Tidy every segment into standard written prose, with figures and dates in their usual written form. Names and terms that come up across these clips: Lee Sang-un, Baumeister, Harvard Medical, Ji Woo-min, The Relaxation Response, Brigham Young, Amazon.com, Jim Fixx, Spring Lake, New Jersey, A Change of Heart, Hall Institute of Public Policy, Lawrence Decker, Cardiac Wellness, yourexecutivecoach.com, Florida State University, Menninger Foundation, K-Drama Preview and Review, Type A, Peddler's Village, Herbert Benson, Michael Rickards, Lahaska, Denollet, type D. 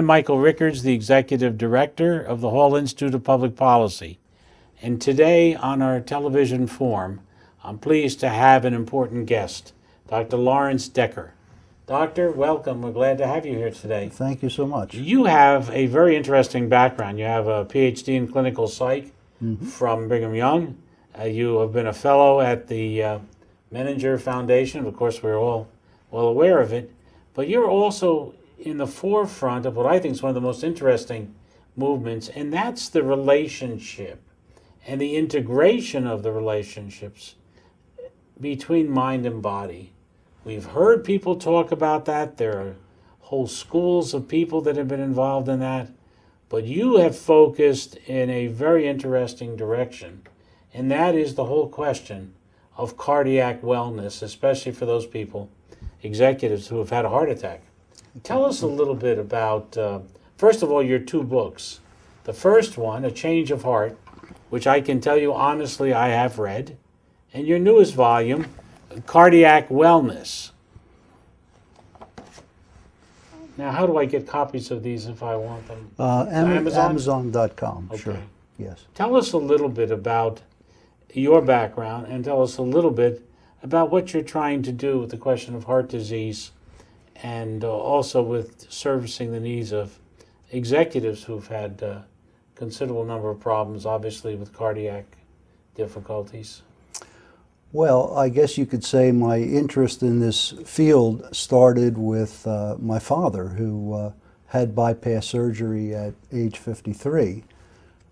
I'm Michael Rickards, the Executive Director of the Hall Institute of Public Policy, and today on our television forum, I'm pleased to have an important guest, Dr. Lawrence Decker. Doctor, welcome. We're glad to have you here today. Thank you so much. You have a very interesting background. You have a PhD in clinical psych from Brigham Young. You have been a fellow at the Menninger Foundation. Of course, we're all well aware of it. But you're also in the forefront of what I think is one of the most interesting movements, and that's the relationship and the integration of the relationships between mind and body. We've heard people talk about that. There are whole schools of people that have been involved in that. But you have focused in a very interesting direction, and that is the whole question of cardiac wellness, especially for those people, executives who have had a heart attack. Tell us a little bit about, first of all, your two books. The first one, A Change of Heart, which I can tell you honestly I have read, and your newest volume, Cardiac Wellness. Now, how do I get copies of these if I want them? Amazon.com, okay. Sure. Yes. Tell us a little bit about your background and tell us a little bit about what you're trying to do with the question of heart disease and also with servicing the needs of executives who've had a considerable number of problems, obviously, with cardiac difficulties. Well, I guess you could say my interest in this field started with my father, who had bypass surgery at age 53,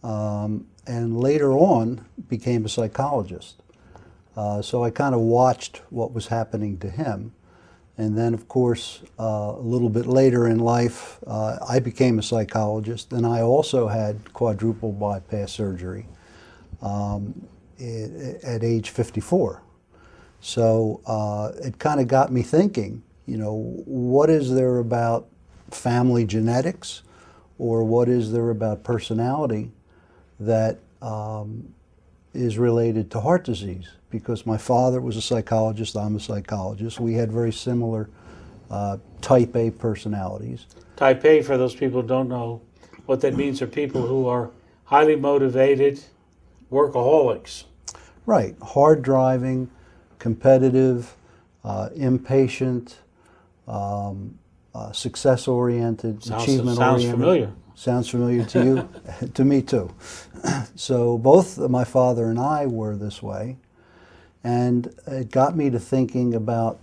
and later on became a psychologist. So I kind of watched what was happening to him. And then, of course, a little bit later in life, I became a psychologist, and I also had quadruple bypass surgery. At age 54. So it kind of got me thinking, you know, what is there about family genetics or what is there about personality that is related to heart disease? Because my father was a psychologist, I'm a psychologist. We had very similar type A personalities. Type A, for those people who don't know what that means, are people who are highly motivated workaholics. Right. Hard driving, competitive, impatient, success-oriented, achievement-oriented. Sounds familiar. Sounds familiar to you? To me, too. So both my father and I were this way. And it got me to thinking about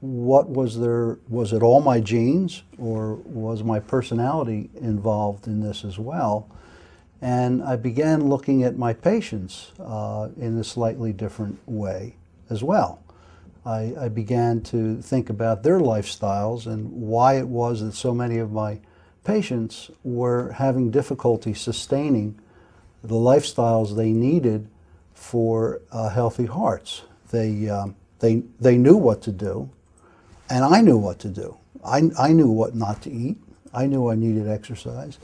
what was there, was it all my genes or was my personality involved in this as well? And I began looking at my patients in a slightly different way as well. I began to think about their lifestyles and why it was that so many of my patients were having difficulty sustaining the lifestyles they needed for healthy hearts. They knew what to do, and I knew what to do. I knew what not to eat. I knew I needed exercise.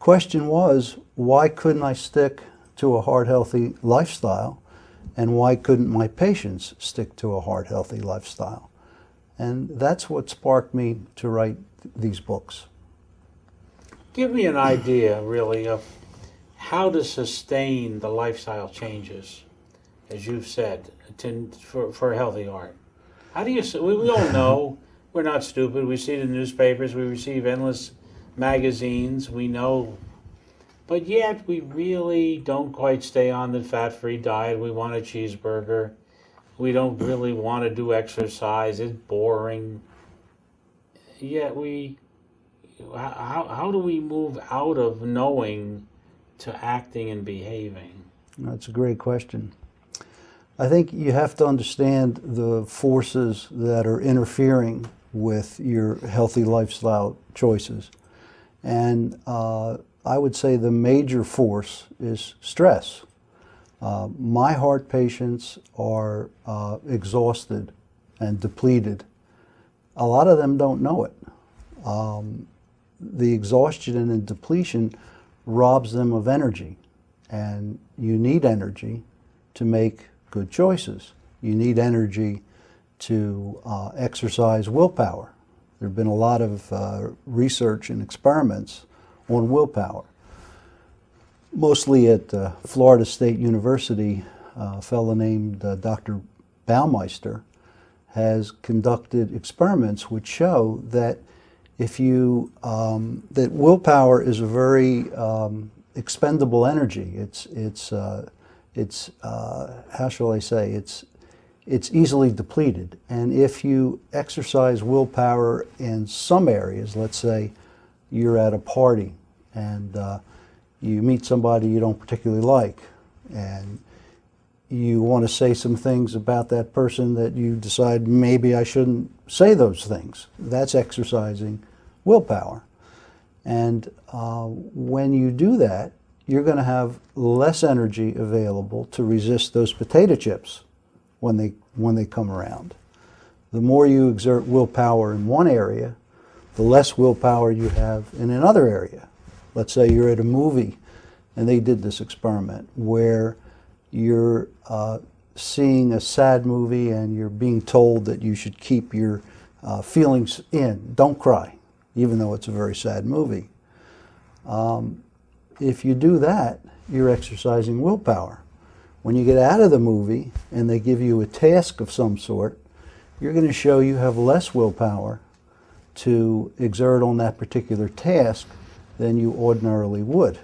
Question was, why couldn't I stick to a heart-healthy lifestyle, and why couldn't my patients stick to a heart-healthy lifestyle? And that's what sparked me to write these books. Give me an idea, really, of how to sustain the lifestyle changes, as you've said, for a healthy heart. How do you? We all know, we're not stupid. We see the newspapers. We receive endless magazines, we know, but yet we really don't quite stay on the fat-free diet. We want a cheeseburger. We don't really want to do exercise. It's boring. Yet we, how do we move out of knowing to acting and behaving? That's a great question. I think you have to understand the forces that are interfering with your healthy lifestyle choices. And I would say the major force is stress. My heart patients are exhausted and depleted. A lot of them don't know it. The exhaustion and depletion robs them of energy. And you need energy to make good choices. You need energy to exercise willpower. There have been a lot of research and experiments on willpower, mostly at Florida State University. A fellow named Dr. Baumeister has conducted experiments which show that if you that willpower is a very expendable energy. It's how shall I say, it's easily depleted. And if you exercise willpower in some areas, let's say you're at a party and you meet somebody you don't particularly like, and you want to say some things about that person that you decide maybe I shouldn't say those things. That's exercising willpower. And when you do that, you're going to have less energy available to resist those potato chips when they come around. The more you exert willpower in one area, the less willpower you have in another area. Let's say you're at a movie, and they did this experiment where you're seeing a sad movie and you're being told that you should keep your feelings in. Don't cry, even though it's a very sad movie. If you do that, you're exercising willpower. When you get out of the movie and they give you a task of some sort, you're going to show you have less willpower to exert on that particular task than you ordinarily would.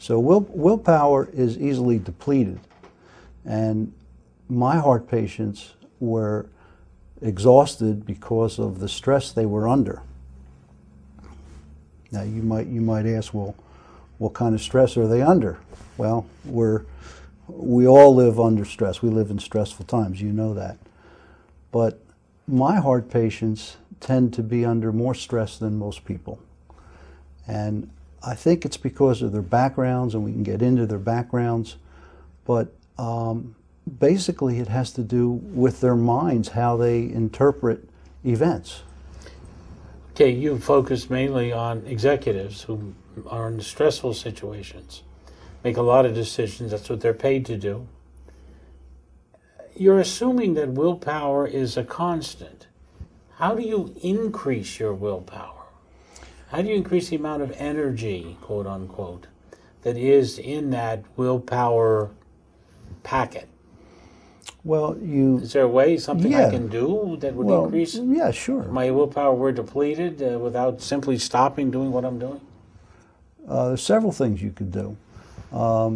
So willpower is easily depleted, and my heart patients were exhausted because of the stress they were under. Now you might ask, well, what kind of stress are they under? Well, we all live under stress. We live in stressful times, you know that. But my heart patients tend to be under more stress than most people, and I think it's because of their backgrounds, and we can get into their backgrounds, but basically it has to do with their minds, how they interpret events. Okay, you focus mainly on executives who are in stressful situations, make a lot of decisions, that's what they're paid to do. You're assuming that willpower is a constant. How do you increase your willpower? How do you increase the amount of energy, quote unquote, that is in that willpower packet? Well, is there a way, something I can do that would increase? Yeah, sure. My willpower were depleted without simply stopping doing what I'm doing? There's several things you could do. The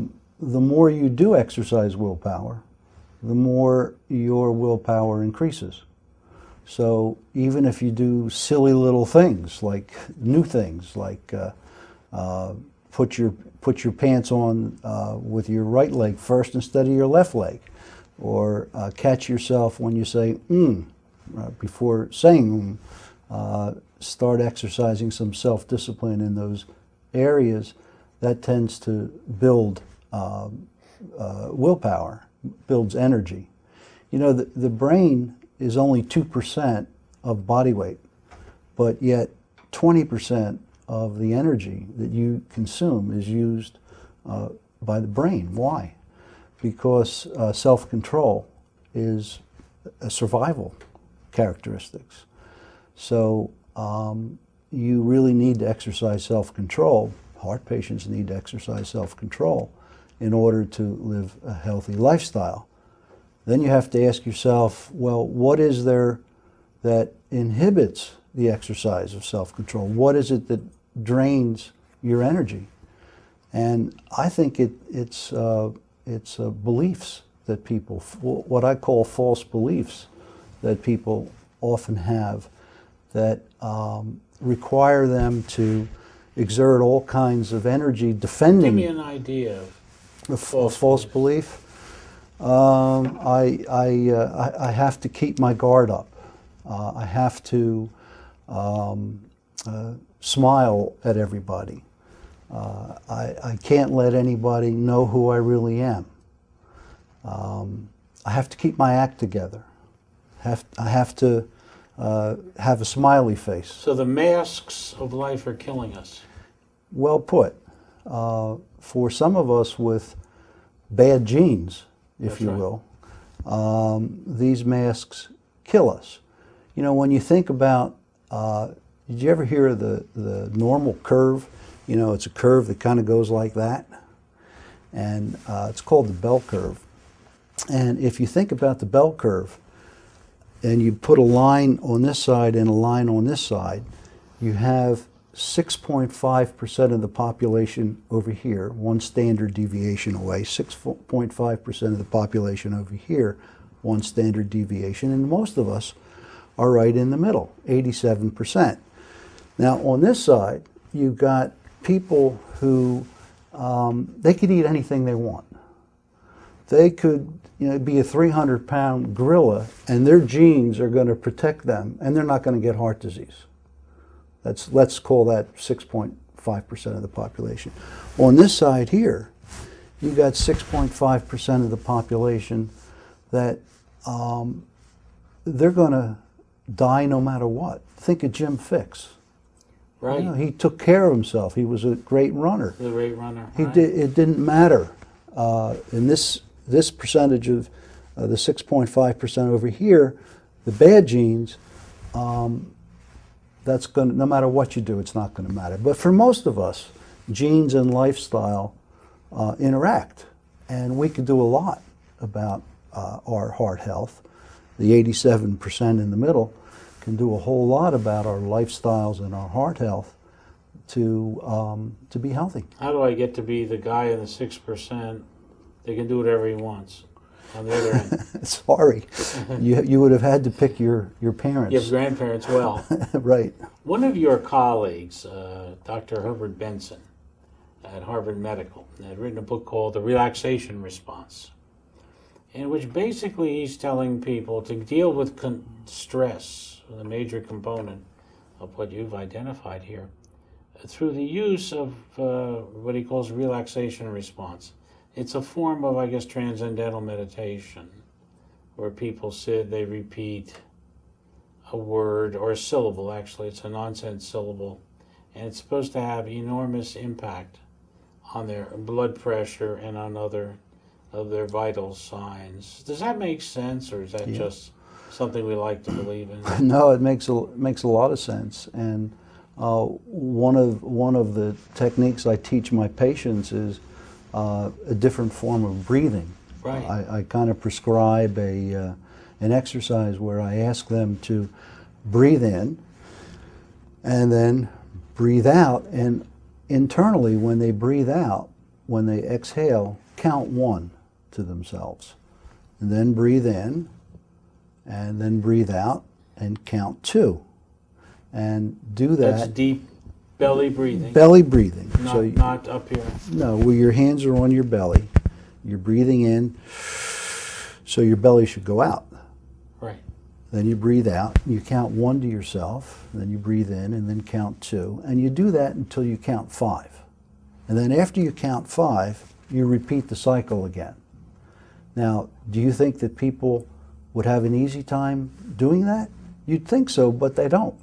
more you do exercise willpower, the more your willpower increases. So even if you do silly little things, like new things, like put your pants on with your right leg first instead of your left leg, or catch yourself when you say before saying start exercising some self-discipline in those areas. That tends to build willpower, builds energy. You know, the brain is only 2% of body weight, but yet 20% of the energy that you consume is used by the brain. Why? Because self-control is a survival characteristics. So you really need to exercise self-control. Heart patients need to exercise self-control in order to live a healthy lifestyle. Then you have to ask yourself, well, what is there that inhibits the exercise of self-control? What is it that drains your energy? And I think it's beliefs that people, what I call false beliefs that people often have, that require them to exert all kinds of energy defending. Give me an idea of a false belief. I have to keep my guard up. I have to smile at everybody. I can't let anybody know who I really am. I have to keep my act together. I have to have a smiley face. So the masks of life are killing us. Well put. For some of us with bad genes, if you will, these masks kill us. You know, when you think about Did you ever hear of the normal curve? You know, it's a curve that kind of goes like that. And it's called the bell curve. And if you think about the bell curve, and you put a line on this side and a line on this side, you have 6.5% of the population over here, one standard deviation away, 6.5% of the population over here, one standard deviation, and most of us are right in the middle, 87%. Now on this side, you've got people who, they could eat anything they want. They could, you know, be a 300-pound gorilla, and their genes are going to protect them, and they're not going to get heart disease. That's, let's call that 6.5% of the population. On this side here, you've got 6.5% of the population that they're going to die no matter what. Think of Jim Fixx. Right. You know, he took care of himself. He was a great runner. The great runner. He right. It didn't matter. In this percentage of the 6.5% over here, the bad genes, that's going to, no matter what you do, it's not going to matter. But for most of us, genes and lifestyle interact, and we could do a lot about our heart health. The 87% in the middle can do a whole lot about our lifestyles and our heart health to be healthy. How do I get to be the guy in the 6%? They can do whatever he wants on the other end. Sorry. You would have had to pick your parents. Your grandparents, well. Right. One of your colleagues, Dr. Herbert Benson at Harvard Medical, had written a book called The Relaxation Response, in which basically he's telling people to deal with stress, the major component of what you've identified here, through the use of what he calls relaxation response. It's a form of, I guess, transcendental meditation, where people sit, they repeat a word or a syllable, actually. It's a nonsense syllable, and it's supposed to have enormous impact on their blood pressure and on other of their vital signs. Does that make sense, or is that just something we like to believe in? No, it makes a lot of sense. And one of the techniques I teach my patients is a different form of breathing. Right. I kind of prescribe an exercise where I ask them to breathe in and then breathe out, and internally when they breathe out, when they exhale, count one to themselves, and then breathe in and then breathe out and count two, and do that. That's deep. Belly breathing. Belly breathing. Not up here. No, well, your hands are on your belly. You're breathing in, so your belly should go out. Right. Then you breathe out. You count one to yourself. Then you breathe in and then count two. And you do that until you count five. And then after you count five, you repeat the cycle again. Now, do you think that people would have an easy time doing that? You'd think so, but they don't.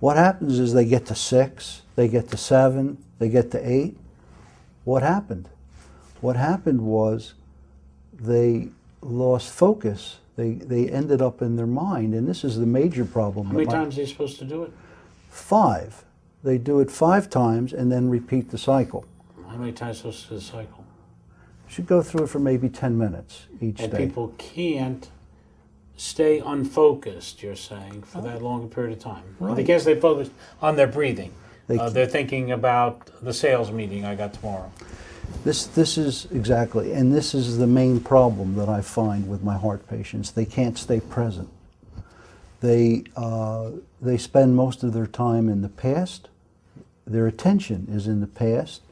What happens is they get to six, they get to seven, they get to eight. What happened? What happened was they lost focus. They ended up in their mind, and this is the major problem. How many times are they supposed to do it? Five. They do it five times and then repeat the cycle. How many times supposed to do the cycle? You should go through it for maybe 10 minutes each day. And people can't stay unfocused, you're saying, for that long period of time. Right. I guess they focus on their breathing. They're thinking about the sales meeting I got tomorrow. This is exactly, and this is the main problem that I find with my heart patients. They can't stay present. They spend most of their time in the past. Their attention is in the past,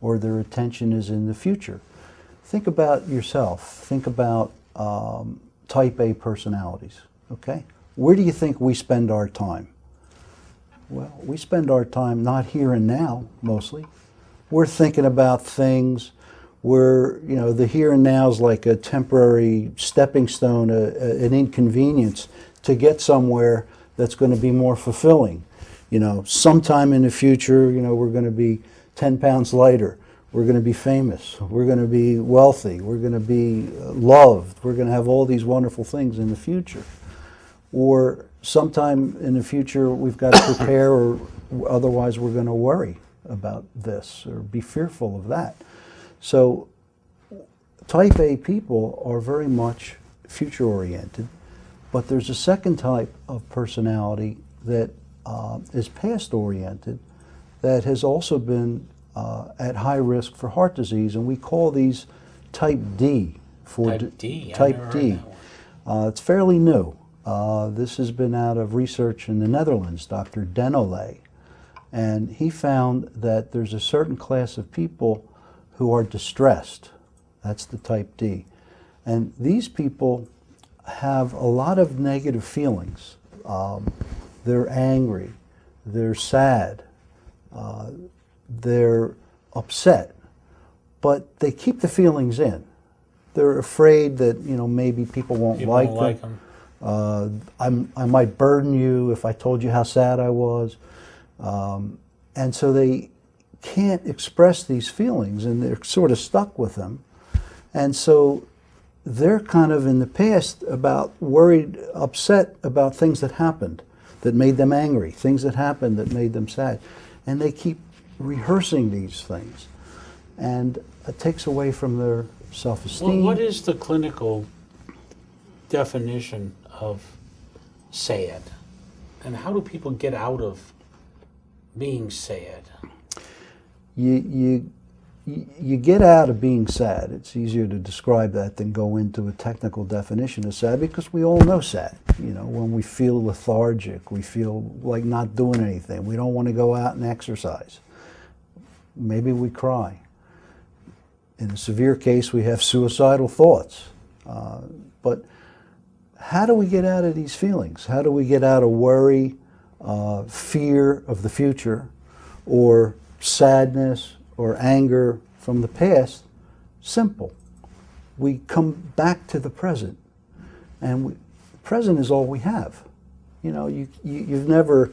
or their attention is in the future. Think about yourself. Think about Type A personalities, okay? Where do you think we spend our time? Well, we spend our time not here and now, mostly. We're thinking about things. You know, the here and now is like a temporary stepping stone, an inconvenience to get somewhere that's going to be more fulfilling. You know, sometime in the future, you know, we're going to be 10 pounds lighter. We're going to be famous. We're going to be wealthy. We're going to be loved. We're going to have all these wonderful things in the future. Or sometime in the future we've got to prepare, or otherwise we're going to worry about this or be fearful of that. So type A people are very much future-oriented, but there's a second type of personality that is past-oriented that has also been at high risk for heart disease, and we call these type D. Type D. It's fairly new. This has been out of research in the Netherlands, Dr. Denollet, and he found that there's a certain class of people who are distressed. That's the type D. And these people have a lot of negative feelings. They're angry, they're sad, they're upset, but they keep the feelings in. They're afraid that, you know, maybe people won't like them. I might burden you if I told you how sad I was. And so they can't express these feelings, and they're sort of stuck with them. And so they're kind of in the past about worried, upset about things that happened that made them angry, things that happened that made them sad. And they keep rehearsing these things. And it takes away from their self-esteem. Well, what is the clinical definition of sad? And how do people get out of being sad? You get out of being sad. It's easier to describe that than go into a technical definition of sad, because we all know sad. You know, when we feel lethargic, we feel like not doing anything. We don't want to go out and exercise. Maybe we cry. In a severe case, we have suicidal thoughts. But how do we get out of these feelings? How do we get out of worry, fear of the future, or sadness, or anger from the past? Simple. We come back to the present, and the present is all we have. You know, you've never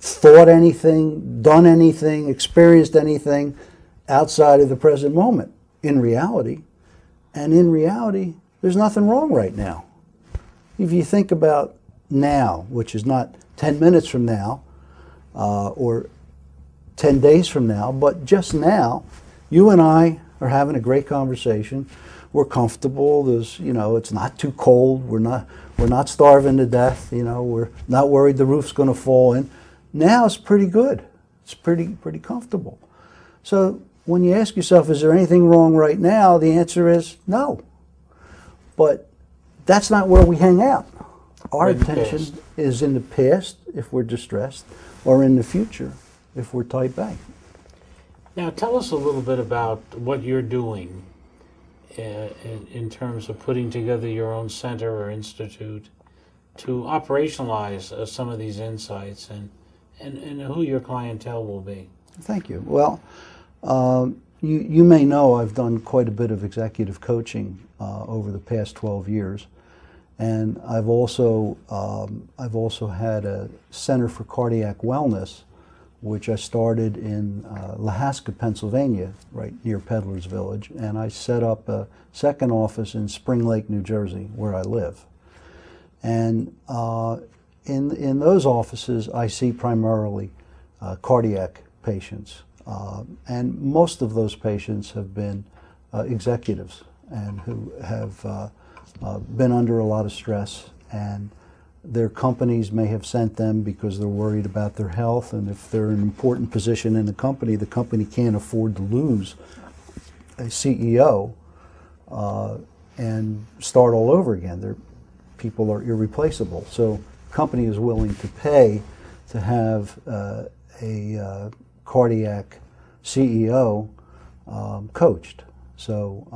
thought anything, done anything, experienced anything outside of the present moment in reality. And in reality, there's nothing wrong right now. If you think about now, which is not 10 minutes from now or 10 days from now, but just now, you and I are having a great conversation. We're comfortable. There's, you know, it's not too cold. We're not starving to death. You know, we're not worried the roof's going to fall in. Now it's pretty good. It's pretty comfortable. So when you ask yourself, is there anything wrong right now? The answer is no. But that's not where we hang out. Our attention is in the past if we're distressed, or in the future if we're type A. Now tell us a little bit about what you're doing in terms of putting together your own center or institute to operationalize some of these insights, and who your clientele will be. Thank you. Well, you may know I've done quite a bit of executive coaching over the past 12 years. And I've also had a Center for Cardiac Wellness, which I started in Lahaska, Pennsylvania, right near Peddler's Village, and I set up a second office in Spring Lake, New Jersey, where I live. And in those offices, I see primarily cardiac patients, and most of those patients have been executives and who have been under a lot of stress, and their companies may have sent them because they're worried about their health, and if they're in an important position in the company can't afford to lose a CEO and start all over again. People are irreplaceable. So the company is willing to pay to have a cardiac CEO coached. So,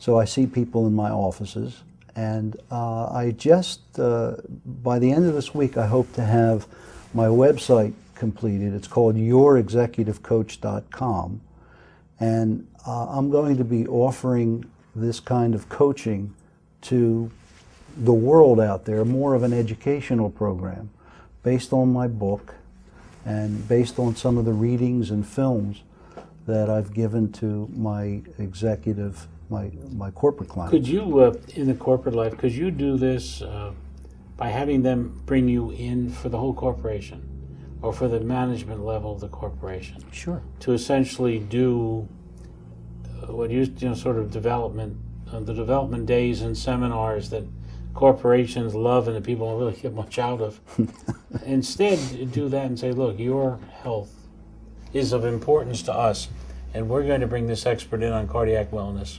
so I see people in my offices. And I just, by the end of this week, I hope to have my website completed. It's called yourexecutivecoach.com. And I'm going to be offering this kind of coaching to the world out there, more of an educational program based on my book and based on some of the readings and films that I've given to my executive, my corporate clients. Could you, in the corporate life, could you do this by having them bring you in for the whole corporation or for the management level of the corporation. Sure. To essentially do what used to, sort of development, the development days and seminars that corporations love and that people don't really get much out of. Instead, do that and say, look, your health is of importance to us, and we're going to bring this expert in on cardiac wellness,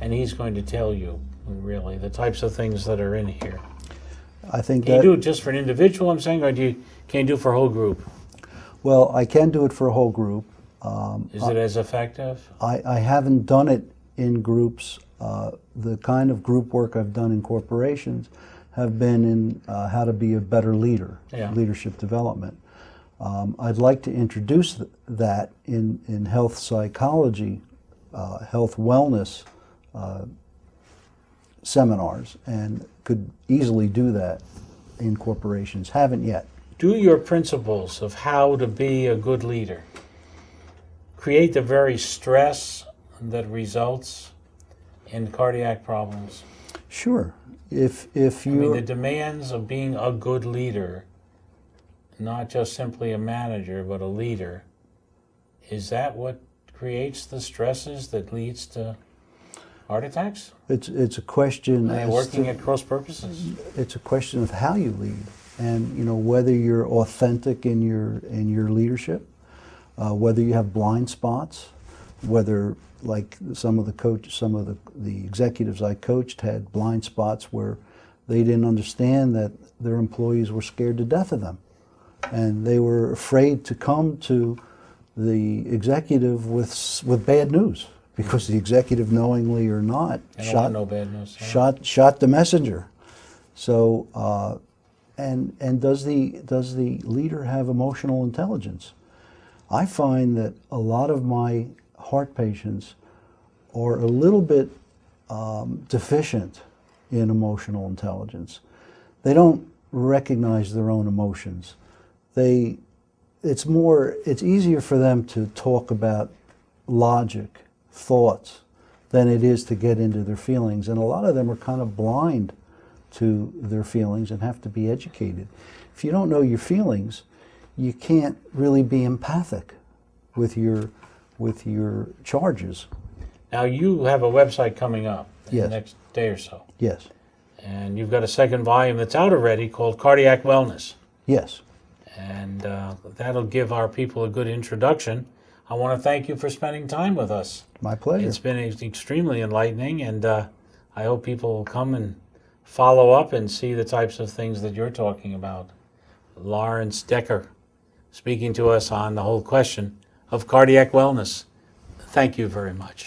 and he's going to tell you, really, the types of things that are in here. I think can you do it just for an individual, I'm saying, or can you do it for a whole group? Well, I can do it for a whole group. Is it as effective? I haven't done it in groups. The kind of group work I've done in corporations have been in how to be a better leader, leadership development. I'd like to introduce that in health psychology, health wellness seminars, and could easily do that in corporations. Haven't yet. Do your principles of how to be a good leader create the very stress that results in cardiac problems? Sure. If you I mean, the demands of being a good leader, not just simply a manager, but a leader, is that what creates the stresses that leads to heart attacks? It's a question. Are they working at cross purposes? It's a question of how you lead, and whether you're authentic in your leadership, whether you have blind spots, whether like some of the executives I coached had blind spots where they didn't understand that their employees were scared to death of them. And they were afraid to come to the executive with bad news, because the executive, knowingly or not, shot the messenger. So, and does the leader have emotional intelligence? I find that a lot of my heart patients are a little bit deficient in emotional intelligence. They don't recognize their own emotions. It's easier for them to talk about logic, thoughts, than it is to get into their feelings. And a lot of them are kind of blind to their feelings and have to be educated. If you don't know your feelings, you can't really be empathic with your charges. Now, you have a website coming up in the next day or so. Yes. And you've got a second volume that's out already called Cardiac Wellness. Yes. And that'll give our people a good introduction. I want to thank you for spending time with us. My pleasure. It's been extremely enlightening, and I hope people will come and follow up and see the types of things that you're talking about. Lawrence Decker speaking to us on the whole question of cardiac wellness. Thank you very much.